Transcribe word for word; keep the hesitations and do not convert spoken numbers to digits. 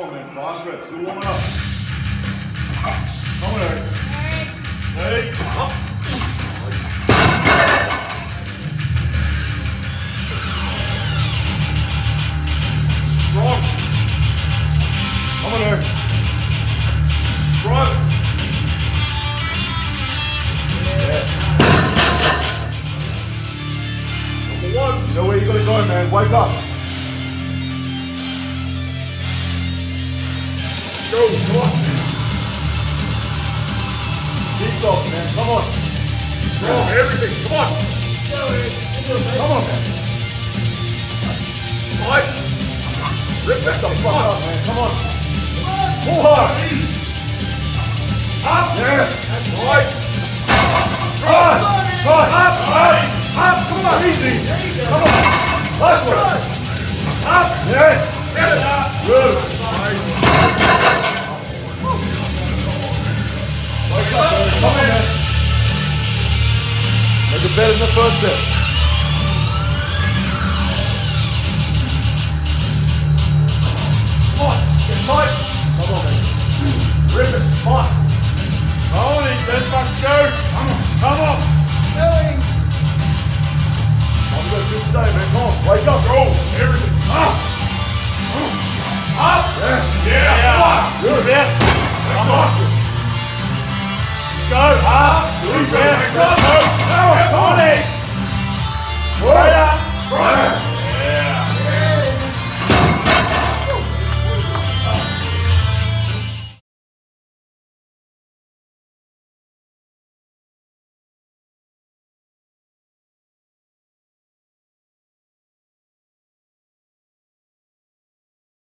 platform and cross reps. Good warming up. Come on, Eric. Hey. Up. Strong. Come on, Eric. Strong. Yeah. Number one. You know where you're going to go, man. Wake up. Go, come on. Deep dog, man, come on. Go, everything, come on. Come on, man. Fight. Rip that the fuck up, man, come on. Pull hard. Up, there. Fight. Run, run, up, up, up, come on, easy. Come on. Last one. Up, there. Get it up. Good. Come on, man. Make it better than the first step. Come on, get tight. Come on, man. Rip it, come on. Holy, let's go. Come on, come on. I'm going to do it today, man. Come on, wake up. Go, everything. Up. Up. Yeah, yeah. yeah. Good, man. Come on. Go, half, three, four, five, six, seven, eight, nine, ten.